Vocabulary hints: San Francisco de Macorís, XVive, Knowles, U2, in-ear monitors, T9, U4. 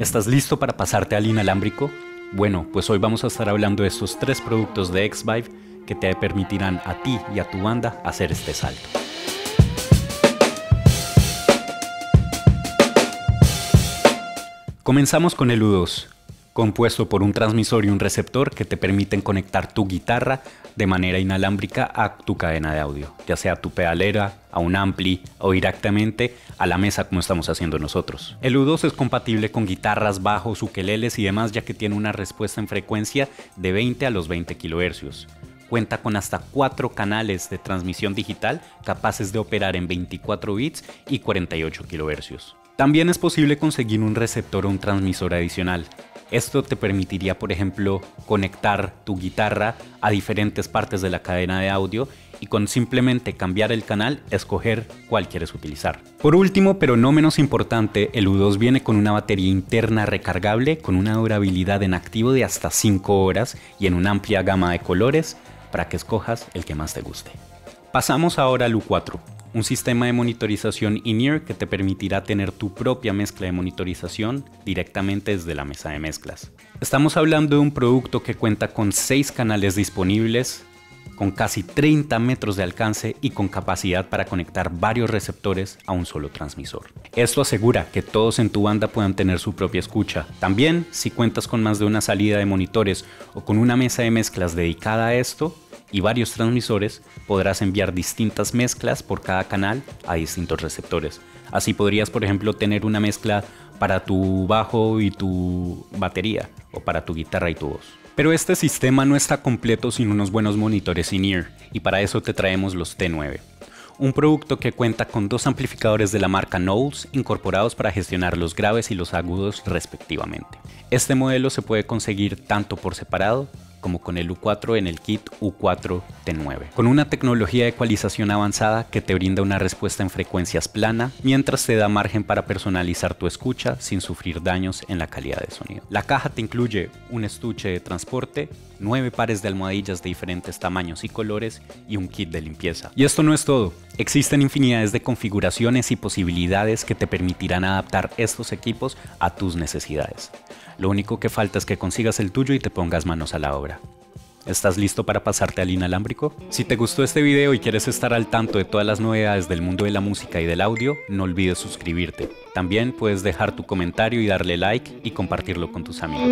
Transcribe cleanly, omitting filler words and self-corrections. ¿Estás listo para pasarte al inalámbrico? Bueno, pues hoy vamos a estar hablando de estos tres productos de XVive que te permitirán a ti y a tu banda hacer este salto. Comenzamos con el U2, compuesto por un transmisor y un receptor que te permiten conectar tu guitarra de manera inalámbrica a tu cadena de audio, ya sea a tu pedalera, a un ampli o directamente a la mesa como estamos haciendo nosotros. El U2 es compatible con guitarras, bajos, ukeleles y demás, ya que tiene una respuesta en frecuencia de 20 a los 20 kHz. Cuenta con hasta 4 canales de transmisión digital capaces de operar en 24 bits y 48 kHz. También es posible conseguir un receptor o un transmisor adicional. Esto te permitiría, por ejemplo, conectar tu guitarra a diferentes partes de la cadena de audio y con simplemente cambiar el canal, escoger cuál quieres utilizar. Por último, pero no menos importante, el U2 viene con una batería interna recargable con una durabilidad en activo de hasta 5 horas y en una amplia gama de colores para que escojas el que más te guste. Pasamos ahora al U4. Un sistema de monitorización in-ear que te permitirá tener tu propia mezcla de monitorización directamente desde la mesa de mezclas. Estamos hablando de un producto que cuenta con 6 canales disponibles, con casi 30 metros de alcance y con capacidad para conectar varios receptores a un solo transmisor. Esto asegura que todos en tu banda puedan tener su propia escucha. También, si cuentas con más de una salida de monitores o con una mesa de mezclas dedicada a esto, y varios transmisores, podrás enviar distintas mezclas por cada canal a distintos receptores. Así podrías, por ejemplo, tener una mezcla para tu bajo y tu batería, o para tu guitarra y tu voz. Pero este sistema no está completo sin unos buenos monitores in-ear, y para eso te traemos los T9. Un producto que cuenta con 2 amplificadores de la marca Knowles incorporados para gestionar los graves y los agudos respectivamente. Este modelo se puede conseguir tanto por separado, como con el U4 en el kit U4-T9, con una tecnología de ecualización avanzada que te brinda una respuesta en frecuencias plana, mientras te da margen para personalizar tu escucha sin sufrir daños en la calidad de sonido. La caja te incluye un estuche de transporte, 9 pares de almohadillas de diferentes tamaños y colores y un kit de limpieza. Y esto no es todo. Existen infinidades de configuraciones y posibilidades que te permitirán adaptar estos equipos a tus necesidades. Lo único que falta es que consigas el tuyo y te pongas manos a la obra. ¿Estás listo para pasarte al inalámbrico? Si te gustó este video y quieres estar al tanto de todas las novedades del mundo de la música y del audio, no olvides suscribirte. También puedes dejar tu comentario y darle like y compartirlo con tus amigos.